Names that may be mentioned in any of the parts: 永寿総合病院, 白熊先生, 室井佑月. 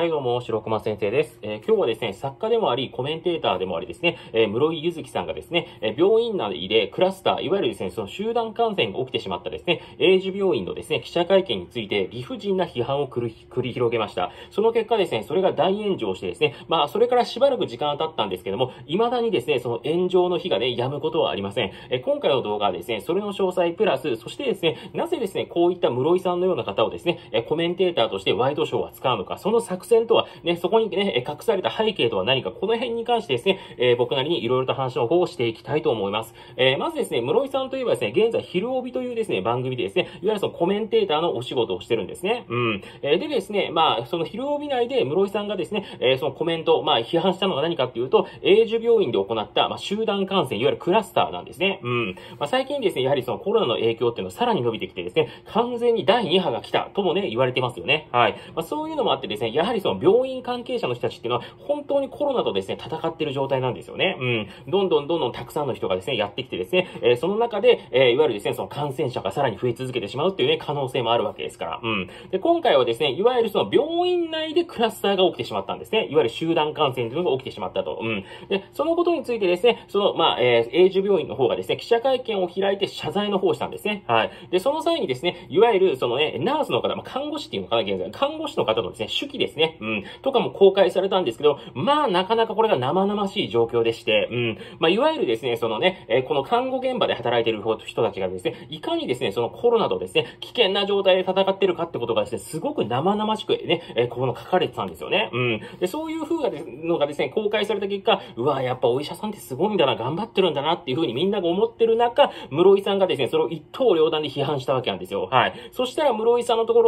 はい、どうも、白熊先生です。今日はですね、作家でもあり、コメンテーターでもありですね、室井佑月さんがですね、病院内でクラスター、いわゆるですね、その集団感染が起きてしまったですね、永寿病院のですね、記者会見について理不尽な批判を繰り広げました。その結果ですね、それが大炎上してですね、まあ、それからしばらく時間が経ったんですけども、未だにですね、その炎上の火がね、止むことはありません。今回の動画はですね、それの詳細プラス、そしてですね、なぜですね、こういった室井さんのような方をですね、コメンテーターとしてワイドショーは使うのか、その作戦とは、ね、そこにね、隠された背景とは何か、この辺に関してですね、僕なりにいろいろと話の方をしていきたいと思います。まずですね、室井さんといえばですね、現在、昼帯というですね、番組でですね、いわゆるそのコメンテーターのお仕事をしてるんですね。うん。でですね、まあ、その昼帯内で室井さんがですね、そのコメント、まあ、批判したのが何かっていうと、永寿病院で行った、まあ、集団感染、いわゆるクラスターなんですね。うん。まあ、最近ですね、やはりそのコロナの影響っていうのはさらに伸びてきてですね、完全に第2波が来たともね、言われてますよね。はい。まあ、そういうのもあってですね、やはりその病院関係者の人たちっていうのは、本当にコロナとですね、戦ってる状態なんですよね。うん。どんどんたくさんの人がですね、やってきてですね、その中で、いわゆるですね、その感染者がさらに増え続けてしまうっていうね、可能性もあるわけですから。うん。で、今回はですね、いわゆるその病院内でクラスターが起きてしまったんですね。いわゆる集団感染というのが起きてしまったと。うん。で、そのことについてですね、その、まあ、永寿病院の方がですね、記者会見を開いて謝罪の方をしたんですね。はい。で、その際にですね、いわゆるそのね、ナースの方、まあ、看護師っていうのかな、現在、看護師の方のですね、手記ですね、うん、とかも公開されたんですけど、まあ、なかなかこれが生々しい状況でして、うん、まあ、いわゆるですね、そのね、この看護現場で働いている人たちがですね、いかにですね、そのコロナとですね、危険な状態で戦ってるかってことがですね、すごく生々しくね、この書かれてたんですよね。うん。で、そういう風のがですね、公開された結果、うわ、やっぱお医者さんってすごいんだな、頑張ってるんだなっていう風にみんなが思ってる中、室井さんがですね、それを一刀両断で批判したわけなんですよ。はい。そしたら室井さんのとこ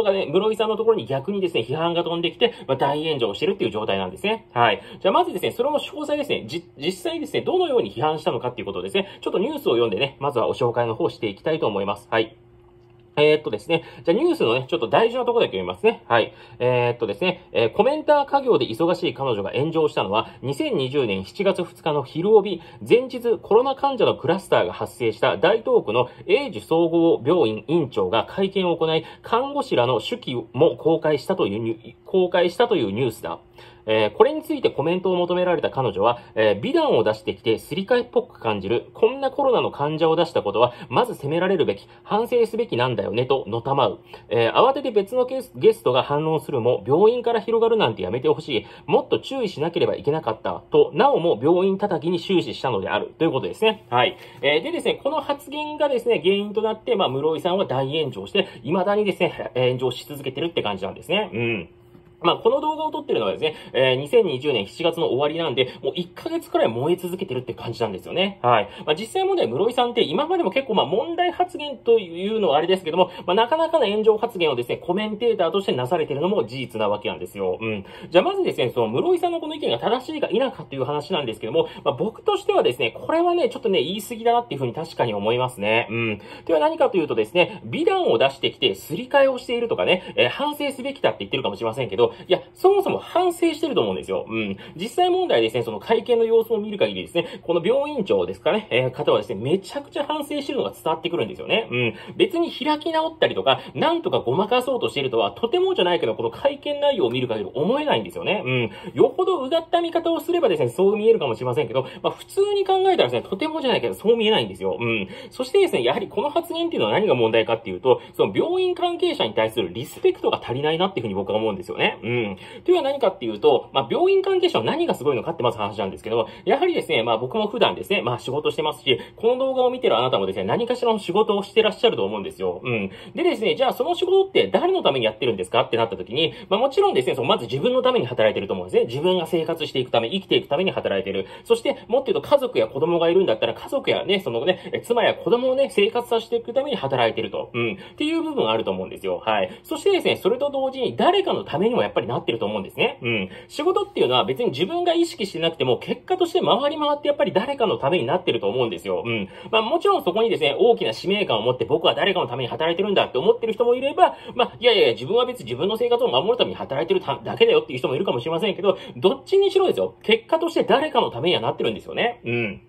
ろに逆にですね、批判が飛んできて、まあ、大炎上してるっていう状態なんですね。はい。じゃあまずですね、それの詳細ですね、実際ですね、どのように批判したのかっていうことですね、ちょっとニュースを読んでね、まずはお紹介の方していきたいと思います。はい。ですね。じゃあニュースのね、ちょっと大事なところだけ読みますね。はい。ですね、コメンター家業で忙しい彼女が炎上したのは、2020年7月2日の昼帯、前日コロナ患者のクラスターが発生した大東区の永寿総合病院院長が会見を行い、看護師らの手記も公開したというニュースだ。これについてコメントを求められた彼女は、美談を出してきてすり替えっぽく感じる。こんなコロナの患者を出したことは、まず責められるべき、反省すべきなんだよね、と、のたまう。慌てて別のゲストが反論するも、病院から広がるなんてやめてほしい。もっと注意しなければいけなかった。と、なおも病院叩きに終始したのである。ということですね。はい。でですね、この発言がですね、原因となって、まあ、室井さんは大炎上して、未だにですね、炎上し続けてるって感じなんですね。うん。まあ、この動画を撮ってるのはですね、2020年7月の終わりなんで、もう1ヶ月くらい燃え続けてるって感じなんですよね。はい。まあ、実際問題、室井さんって今までも結構まあ問題発言というのはあれですけども、まあ、なかなかの炎上発言をですね、コメンテーターとしてなされてるのも事実なわけなんですよ。うん。じゃあまずですね、その室井さんのこの意見が正しいか否かっていう話なんですけども、まあ、僕としてはですね、これはね、ちょっとね、言い過ぎだなっていうふうに確かに思いますね。うん。では何かというとですね、美談を出してきて、すり替えをしているとかね、反省すべきだって言ってるかもしれませんけど、いや、そもそも反省してると思うんですよ。うん。実際問題ですね、その会見の様子を見る限りですね、この病院長ですかね、方はですね、めちゃくちゃ反省してるのが伝わってくるんですよね。うん。別に開き直ったりとか、なんとかごまかそうとしているとは、とてもじゃないけど、この会見内容を見る限り思えないんですよね。うん。よほどうがった見方をすればですね、そう見えるかもしれませんけど、まあ普通に考えたらですね、とてもじゃないけど、そう見えないんですよ。うん。そしてですね、やはりこの発言っていうのは何が問題かっていうと、その病院関係者に対するリスペクトが足りないなっていうふうに僕は思うんですよね。うん。というのは何かっていうと、まあ、病院関係者の何がすごいのかってまず話なんですけど、やはりですね、まあ、僕も普段ですね、まあ、仕事してますし、この動画を見てるあなたもですね、何かしらの仕事をしてらっしゃると思うんですよ。うん。でですね、じゃあその仕事って誰のためにやってるんですかってなった時に、まあ、もちろんですね、そのまず自分のために働いてると思うんですね。自分が生活していくため、生きていくために働いてる。そして、もっと言うと家族や子供がいるんだったら、家族やね、そのね、妻や子供をね、生活させていくために働いてると。うん。っていう部分があると思うんですよ。はい。そしてですね、それと同時に誰かのためにもやっぱりなってると思うんですね。うん。仕事っていうのは別に自分が意識してなくても、結果として回り回ってやっぱり誰かのためになってると思うんですよ。うん。まあもちろんそこにですね、大きな使命感を持って僕は誰かのために働いてるんだって思ってる人もいれば、まあ、いやいや自分は別に自分の生活を守るために働いてるだけだよっていう人もいるかもしれませんけど、どっちにしろですよ。結果として誰かのためにはなってるんですよね。うん。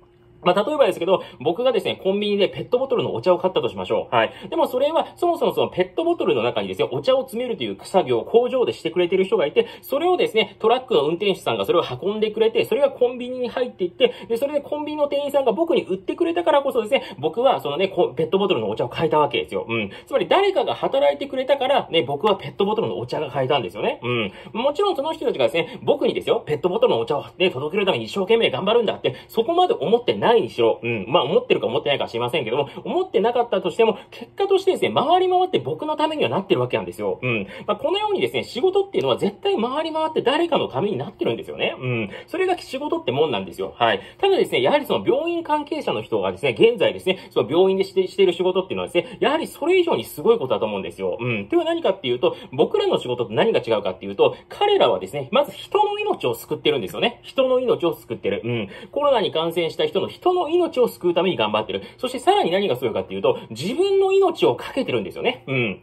まあ、例えばですけど、僕がですね、コンビニでペットボトルのお茶を買ったとしましょう。はい。でもそれは、そもそもそのペットボトルの中にですね、お茶を詰めるという作業を工場でしてくれてる人がいて、それをですね、トラックの運転手さんがそれを運んでくれて、それがコンビニに入っていって、で、それでコンビニの店員さんが僕に売ってくれたからこそですね、僕はそのね、ペットボトルのお茶を買えたわけですよ。うん。つまり誰かが働いてくれたから、ね、僕はペットボトルのお茶が買えたんですよね。うん。もちろんその人たちがですね、僕にですよ、ペットボトルのお茶をね、届けるために一生懸命頑張るんだって、そこまで思ってないにしろ、うん。まあ、思ってるか思ってないかは知りませんけども、思ってなかったとしても、結果としてですね、回り回って僕のためにはなってるわけなんですよ。うん。まあ、このようにですね、仕事っていうのは絶対回り回って誰かのためになってるんですよね。うん。それが仕事ってもんなんですよ。はい。ただですね、やはりその病院関係者の人がですね、現在ですね、その病院でしている仕事っていうのはですね、やはりそれ以上にすごいことだと思うんですよ。うん。というのは何かっていうと、僕らの仕事と何が違うかっていうと、彼らはですね、まず人の命を救ってるんですよね。人の命を救ってる。うん。コロナに感染した人の命を救うために頑張ってる。そしてさらに何がすごいかっていうと、自分の命をかけてるんですよね。うん。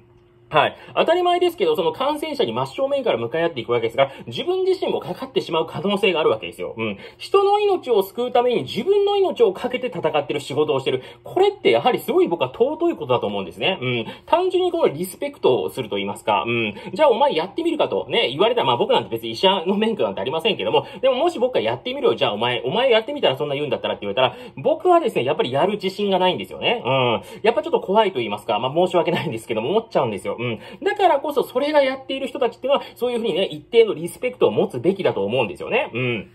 はい。当たり前ですけど、その感染者に真正面から向かい合っていくわけですが、自分自身もかかってしまう可能性があるわけですよ。うん。人の命を救うために自分の命をかけて戦ってる仕事をしてる。これってやはりすごい僕は尊いことだと思うんですね。うん。単純にこのリスペクトをすると言いますか。うん。じゃあお前やってみるかとね、言われたら、まあ僕なんて別に医者の免許なんてありませんけども、でももし僕がやってみるよ、じゃあお前やってみたらそんな言うんだったらって言われたら、僕はですね、やっぱりやる自信がないんですよね。うん。やっぱちょっと怖いと言いますか、まあ申し訳ないんですけども、思っちゃうんですよ。うん。だからこそ、それがやっている人たちっていうのは、そういうふうにね、一定のリスペクトを持つべきだと思うんですよね。うん。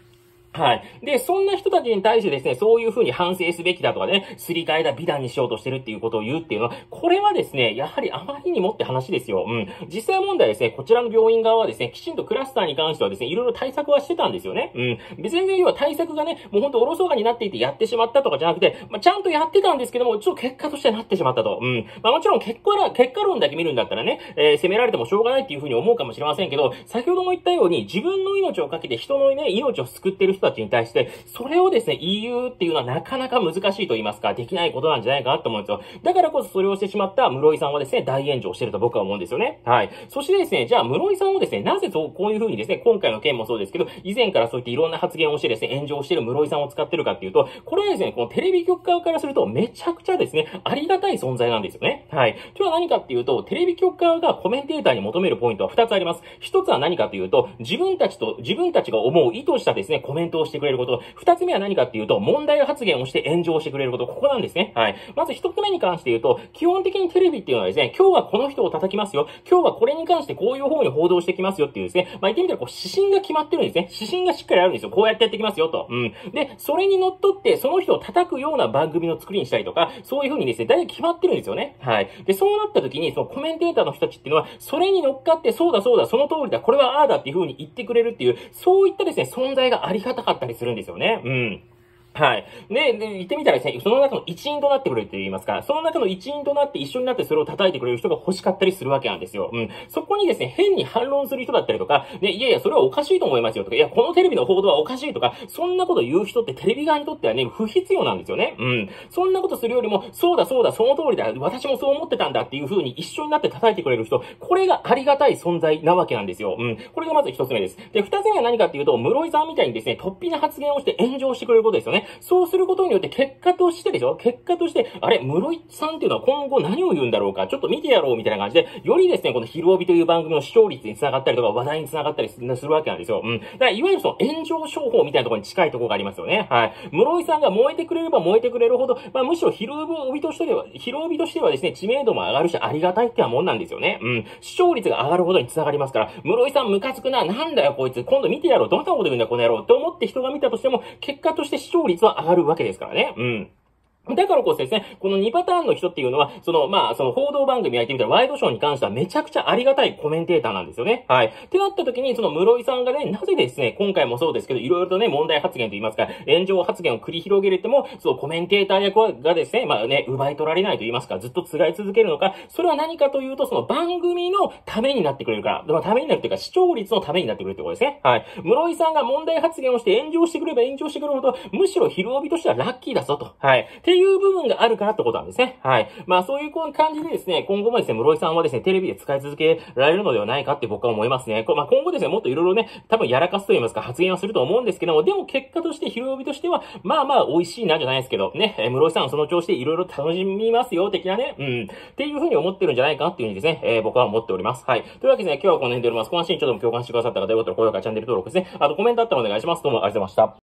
はい。で、そんな人たちに対してですね、そういう風に反省すべきだとかね、すり替えだ美談にしようとしてるっていうことを言うっていうのは、これはですね、やはりあまりにもって話ですよ。うん。実際問題ですね、こちらの病院側はですね、きちんとクラスターに関してはですね、いろいろ対策はしてたんですよね。うん。別に要は対策がね、もうほんとおろそかになっていてやってしまったとかじゃなくて、まあ、ちゃんとやってたんですけども、ちょっと結果としてなってしまったと。うん。まあ、もちろん結果論だけ見るんだったらね、責められてもしょうがないっていう風に思うかもしれませんけど、先ほども言ったように、自分の命をかけて人のね、命を救ってる人たちに対して、それをですね、EU っていうのはなかなか難しいと言いますか、できないことなんじゃないかなと思うんですよ。だからこそそれをしてしまった室井さんはですね、大炎上してると僕は思うんですよね。はい。そしてですね、じゃあ室井さんをですね、なぜこういう風にですね、今回の件もそうですけど、以前からそういっていろんな発言をしてですね、炎上してる室井さんを使ってるかっていうと、これはですね、このテレビ局側からすると、めちゃくちゃですね、ありがたい存在なんですよね。はい。今日は何かっていうと、テレビ局側がコメンテーターに求めるポイントは2つあります。1つは何かというと、自分たちが思う意図したですね、コメントをしてくれること。二つ目は何かっていうと、問題発言をして炎上してくれること。ここなんですね。はい。まず一つ目に関して言うと、基本的にテレビっていうのはですね、今日はこの人を叩きますよ。今日はこれに関してこういう方に報道してきますよっていうですね、まあ言ってみたらこう指針が決まってるんですね。指針がしっかりあるんですよ。こうやってやってきますよと。うん。で、それにのっとって、その人を叩くような番組の作りにしたりとか、そういう風にですね、大体決まってるんですよね。はい。で、そうなった時に、そのコメンテーターの人たちっていうのは、それに乗っかって、そうだそうだ、その通りだ、これはああだっていう風に言ってくれるっていう、そういったですね、存在がありがたかったりするんですよね。うん。はい。で、言ってみたらですね、その中の一員となってくれると言いますか、その中の一員となって一緒になってそれを叩いてくれる人が欲しかったりするわけなんですよ。うん。そこにですね、変に反論する人だったりとか、ね、いやいや、それはおかしいと思いますよとか、いや、このテレビの報道はおかしいとか、そんなこと言う人ってテレビ側にとってはね、不必要なんですよね。うん。そんなことするよりも、そうだそうだ、その通りだ、私もそう思ってたんだっていう風に一緒になって叩いてくれる人、これがありがたい存在なわけなんですよ。うん。これがまず一つ目です。で、二つ目は何かっていうと、室井さんみたいにですね、突飛な発言をして炎上してくれることですよね。そうすることによって結果として、あれ、室井さんっていうのは今後何を言うんだろうか、ちょっと見てやろうみたいな感じで、よりですね、この昼帯という番組の視聴率に繋がったりとか、話題に繋がったりするわけなんですよ。うん。だから、いわゆるその炎上商法みたいなところに近いところがありますよね。はい。室井さんが燃えてくれれば燃えてくれるほど、まあ、むしろ昼帯としてはですね、知名度も上がるし、ありがたいってはもんなんですよね。うん。視聴率が上がるほどに繋がりますから、室井さんムカつくな、なんだよこいつ、今度見てやろう、どんなこと言うんだこの野郎、と思って人が見たとしても、結果として視聴率は上がるわけですからね。うん。だからこそですね、この2パターンの人っていうのは、その報道番組やってみたらワイドショーに関してはめちゃくちゃありがたいコメンテーターなんですよね。はい。ってなった時に、その室井さんがね、なぜですね、今回もそうですけど、いろいろとね、問題発言と言いますか、炎上発言を繰り広げれても、そう、コメンテーター役がですね、まあね、奪い取られないと言いますか、ずっとつらい続けるのか、それは何かというと、その番組のためになってくれるから、まあ、ためになるというか、視聴率のためになってくれるってことですね。はい。室井さんが問題発言をして炎上してくれば炎上してくるほど、むしろ昼帯としてはラッキーだぞと。はい。いう部分があるからってことなんですね。はい。まあそういう感じでですね、今後もですね、室井さんはですね、テレビで使い続けられるのではないかって僕は思いますね。まあ今後ですね、もっといろいろね、多分やらかすと言いますか、発言はすると思うんですけども、でも結果として、昼帯としては、まあまあ美味しいなじゃないですけど、ね、室井さんはその調子でいろいろ楽しみますよ、的なね、うん、っていうふうに思ってるんじゃないかっていうふうにですね、僕は思っております。はい。というわけでね、今日はこの辺でおります。このシーンちょっと共感してくださった方、よかったら高評価、チャンネル登録ですね。あとコメントあったらお願いします。どうもありがとうございました。